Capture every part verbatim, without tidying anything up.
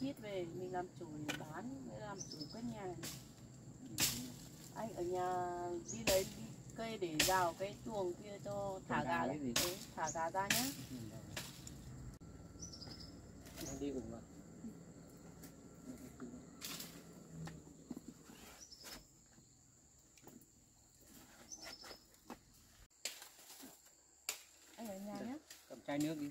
Chiết về mình làm chủ bán, làm chủ quét nhà này. Anh ở nhà đi lấy đi cây để rào cái chuồng kia cho thả gà, đấy, thả gà ra nhé. Đi cùng mà. Anh ở nhà nhé. Cầm chai nước đi.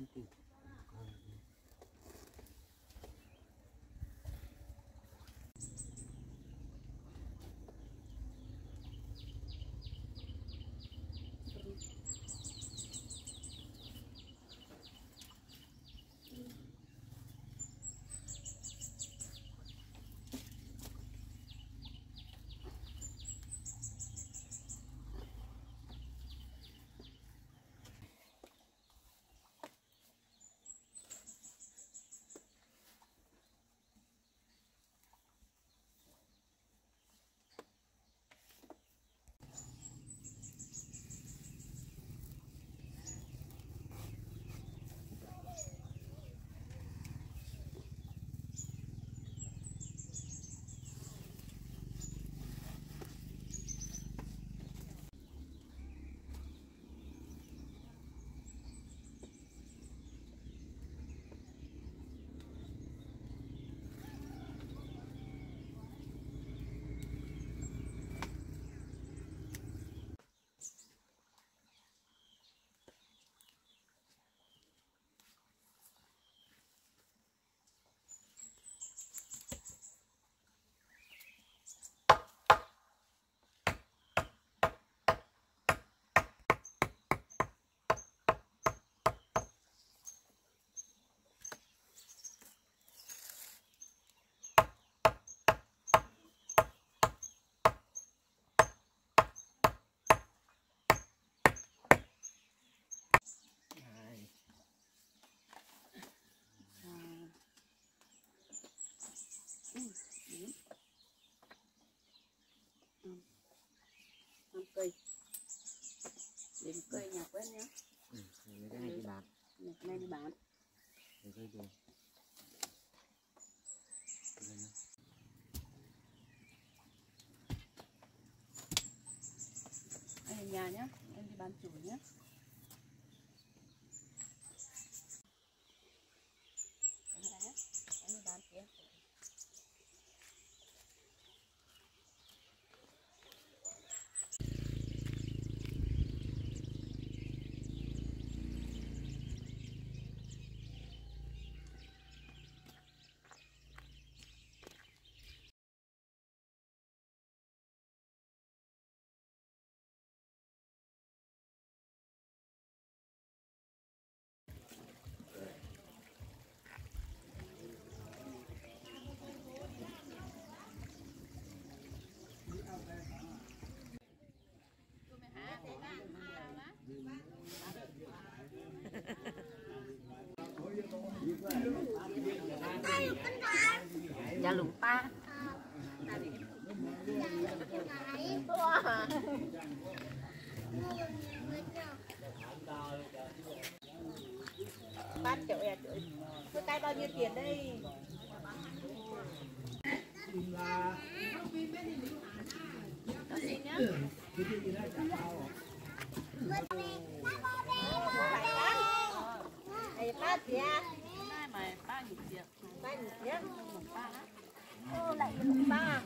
Thank you. Cây đến cây nhà quét nhé. Ừ, lấy cái này đi bán. Lấy cái này đi bán. Lấy cây về. Anh ở nhà nhé, em đi bán chủ nhé. Em đi bán kia. Jangan lupa. ba triệu à chị. Cái tay bao nhiêu tiền đây? Ba